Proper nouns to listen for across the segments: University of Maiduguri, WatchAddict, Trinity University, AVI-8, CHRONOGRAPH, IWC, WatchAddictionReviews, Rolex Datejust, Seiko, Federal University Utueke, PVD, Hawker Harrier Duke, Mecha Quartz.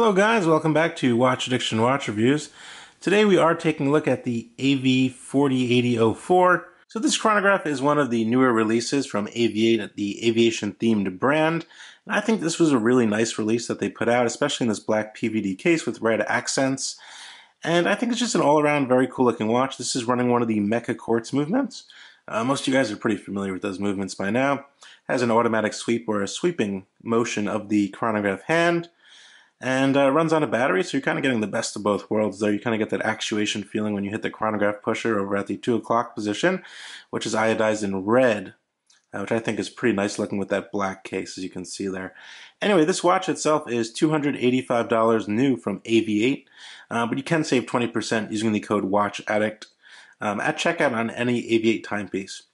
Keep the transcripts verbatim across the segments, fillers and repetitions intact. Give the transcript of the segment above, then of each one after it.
Hello guys, welcome back to Watch Addiction Watch Reviews. Today we are taking a look at the A V forty eighty oh four. So this chronograph is one of the newer releases from A V I eight, the aviation themed brand. And I think this was a really nice release that they put out, especially in this black P V D case with red accents. And I think it's just an all around very cool looking watch. This is running one of the Mecha Quartz movements. Uh, most of you guys are pretty familiar with those movements by now. It has an automatic sweep or a sweeping motion of the chronograph hand. And uh, runs on a battery, so you're kind of getting the best of both worlds there. You kind of get that actuation feeling when you hit the chronograph pusher over at the two o'clock position, which is iodized in red, uh, which I think is pretty nice looking with that black case, as you can see there. Anyway, this watch itself is two hundred eighty-five dollars new from A V I eight, uh, but you can save twenty percent using the code WATCHADDICT um, at checkout on any A V I eight timepiece.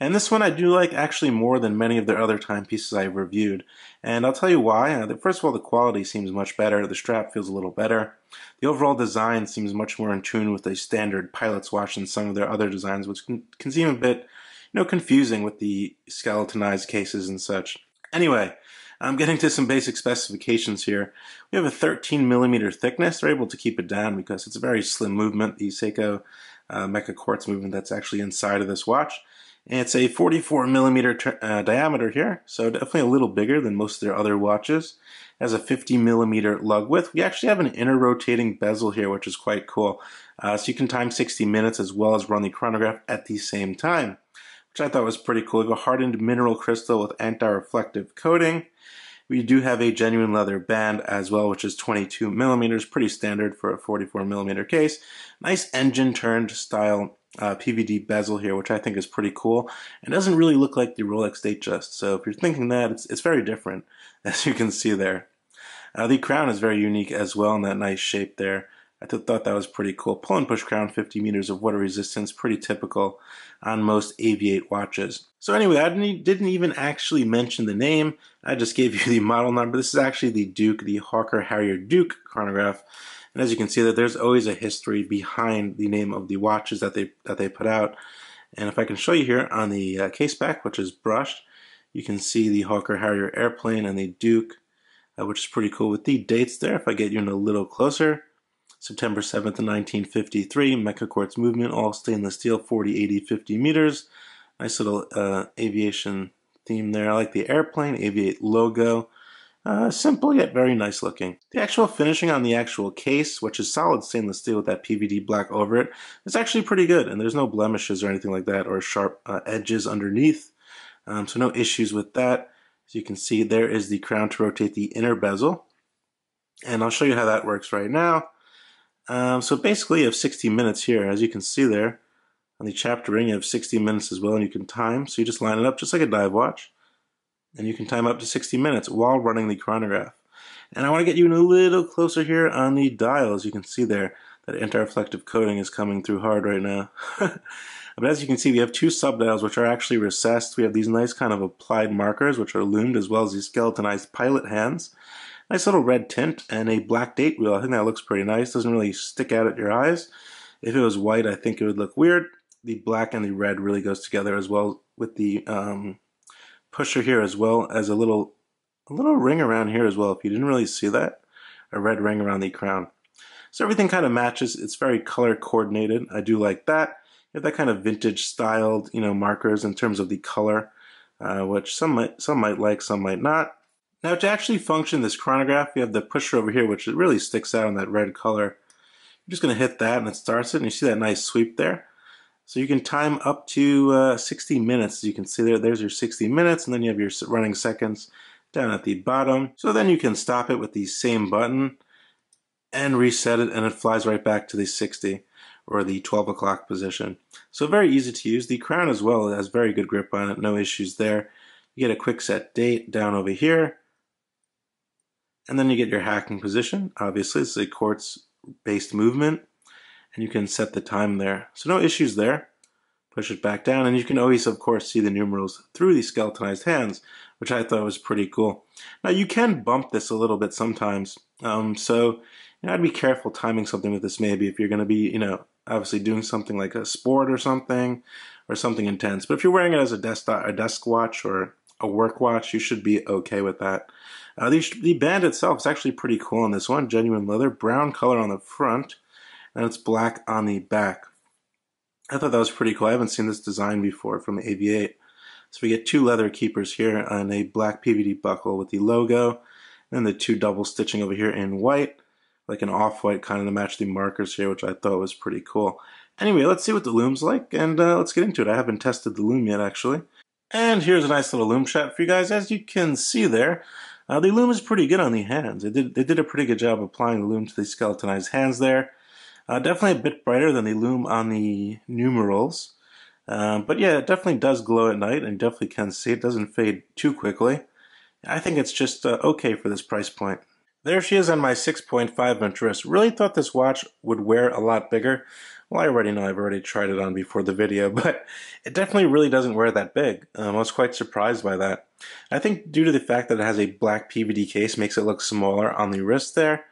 And this one I do like actually more than many of the other timepieces I've reviewed. And I'll tell you why. First of all, the quality seems much better. The strap feels a little better. The overall design seems much more in tune with a standard pilot's watch than some of their other designs, which can, can seem a bit, you know, confusing with the skeletonized cases and such. Anyway, I'm getting to some basic specifications here. We have a thirteen millimeter thickness. They're able to keep it down because it's a very slim movement, the Seiko uh, Mecha Quartz movement that's actually inside of this watch. It's a forty-four millimeter uh, diameter here, so definitely a little bigger than most of their other watches. It has a fifty millimeter lug width. We actually have an inner rotating bezel here, which is quite cool. Uh, so you can time sixty minutes as well as run the chronograph at the same time, which I thought was pretty cool. We have a hardened mineral crystal with anti-reflective coating. We do have a genuine leather band as well, which is twenty-two millimeters, pretty standard for a forty-four millimeter case. Nice engine-turned style Uh, P V D bezel here, which I think is pretty cool. It doesn't really look like the Rolex Datejust, so if you're thinking that, it's, it's very different, as you can see there. Uh, the crown is very unique as well in that nice shape there. I th thought that was pretty cool. Pull and push crown, fifty meters of water resistance, pretty typical on most A V I eight watches. So anyway, I didn't even actually mention the name. I just gave you the model number. This is actually the Duke, the Hawker Harrier Duke chronograph. And as you can see, that there's always a history behind the name of the watches that they that they put out. And if I can show you here on the uh, case back, which is brushed, you can see the Hawker Harrier airplane and the Duke, uh, which is pretty cool with the dates there. If I get you in a little closer, September seventh nineteen fifty-three, Mecha Quartz movement, all stainless steel, forty, eighty, fifty meters. Nice little uh, aviation theme there. I like the airplane, A V I eight logo. Uh, simple yet very nice looking. The actual finishing on the actual case, which is solid stainless steel with that P V D black over it, is actually pretty good, and there's no blemishes or anything like that, or sharp uh, edges underneath, um, so no issues with that. As you can see, there is the crown to rotate the inner bezel, and I'll show you how that works right now. Um, so basically you have sixty minutes here, as you can see there on the chapter ring. You have sixty minutes as well, and you can time, so you just line it up just like a dive watch. And you can time up to sixty minutes while running the chronograph. And I want to get you a little closer here on the dial. As you can see there, that anti-reflective coating is coming through hard right now. But as you can see, we have two sub-dials which are actually recessed. We have these nice kind of applied markers which are loomed, as well as these skeletonized pilot hands. Nice little red tint and a black date wheel. I think that looks pretty nice. Doesn't really stick out at your eyes. If it was white, I think it would look weird. The black and the red really goes together, as well with the um, pusher here, as well as a little a little ring around here as well, if you didn't really see that, a red ring around the crown. So everything kind of matches. It's very color coordinated. I do like that. You have that kind of vintage styled, you know, markers in terms of the color, uh, which some might some might like, some might not. Now to actually function this chronograph, you have the pusher over here, which it really sticks out in that red color. You're just going to hit that and it starts it, and you see that nice sweep there. So you can time up to uh, sixty minutes, as you can see there. There's your sixty minutes, and then you have your running seconds down at the bottom. So then you can stop it with the same button and reset it, and it flies right back to the sixty or the twelve o'clock position. So very easy to use. The crown as well has very good grip on it, no issues there. You get a quick set date down over here, and then you get your hacking position. Obviously, this is a quartz-based movement. And you can set the time there. So no issues there. Push it back down, and you can always, of course, see the numerals through the skeletonized hands, which I thought was pretty cool. Now you can bump this a little bit sometimes, um, so you know, I'd be careful timing something with this maybe if you're going to be, you know, obviously doing something like a sport or something, or something intense. But if you're wearing it as a desk, a desk watch or a work watch, you should be okay with that. Uh, the, the band itself is actually pretty cool on this one. Genuine leather, brown color on the front, and it's black on the back. I thought that was pretty cool. I haven't seen this design before from the A V I eight. So we get two leather keepers here and a black P V D buckle with the logo, and the two double stitching over here in white, like an off-white kind of to match the markers here, which I thought was pretty cool. Anyway, let's see what the loom's like, and uh, let's get into it. I haven't tested the loom yet, actually. And here's a nice little loom shot for you guys. As you can see there, uh, the loom is pretty good on the hands. They did, they did a pretty good job applying the loom to the skeletonized hands there. Uh, definitely a bit brighter than the loom on the numerals. Um, but yeah, it definitely does glow at night, and definitely can see it doesn't fade too quickly. I think it's just uh, okay for this price point. There she is on my six point five inch wrist. Really thought this watch would wear a lot bigger. Well, I already know, I've already tried it on before the video, but it definitely really doesn't wear that big. Um, I was quite surprised by that. I think due to the fact that it has a black P V D case, makes it look smaller on the wrist there.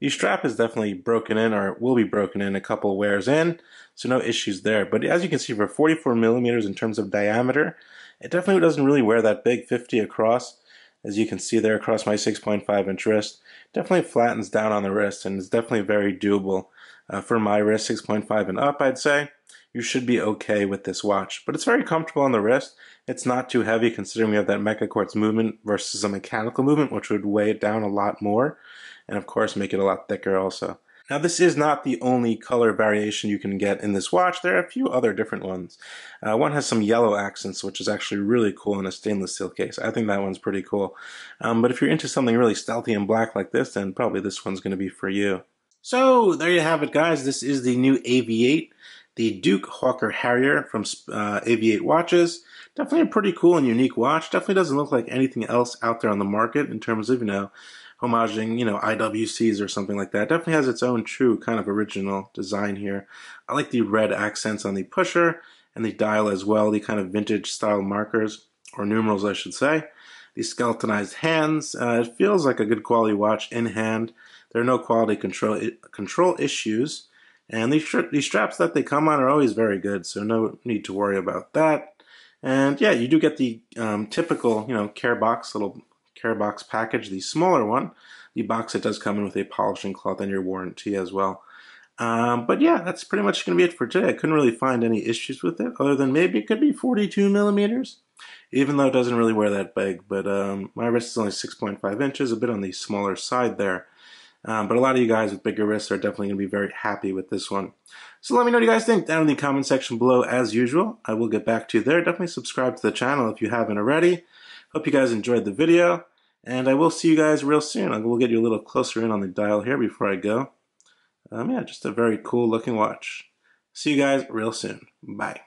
The strap is definitely broken in, or will be broken in a couple wears in, so no issues there. But as you can see, for forty-four millimeters in terms of diameter, it definitely doesn't really wear that big. Fifty across, as you can see there, across my six point five inch wrist. Definitely flattens down on the wrist, and is definitely very doable uh, for my wrist, six point five and up. I'd say you should be okay with this watch, but it's very comfortable on the wrist. It's not too heavy, considering we have that Mecha Quartz movement versus a mechanical movement, which would weigh it down a lot more, and of course make it a lot thicker also. Now, this is not the only color variation you can get in this watch. There are a few other different ones. Uh, one has some yellow accents, which is actually really cool in a stainless steel case. I think that one's pretty cool. Um, but if you're into something really stealthy and black like this, then probably this one's going to be for you. So there you have it, guys. This is the new A V I eight, the Duke Hawker Harrier from uh, A V I eight watches. Definitely a pretty cool and unique watch. Definitely doesn't look like anything else out there on the market in terms of, you know, homaging, you know, I W Cs or something like that. Definitely has its own true kind of original design here. I like the red accents on the pusher and the dial as well, the kind of vintage style markers, or numerals I should say. The skeletonized hands, uh, it feels like a good quality watch in hand. There are no quality control control issues, and these, these straps that they come on are always very good, so no need to worry about that. And yeah, you do get the um, typical, you know, care box, little care box package, the smaller one. The box, it does come in with a polishing cloth and your warranty as well. Um, but yeah, that's pretty much going to be it for today. I couldn't really find any issues with it, other than maybe it could be forty-two millimeters, even though it doesn't really wear that big. But um, my wrist is only six point five inches, a bit on the smaller side there. Um, but a lot of you guys with bigger wrists are definitely going to be very happy with this one. So let me know what you guys think down in the comment section below, as usual. I will get back to you there. Definitely subscribe to the channel if you haven't already. Hope you guys enjoyed the video, and I will see you guys real soon. I will get you a little closer in on the dial here before I go. Um, yeah, just a very cool looking watch. See you guys real soon. Bye.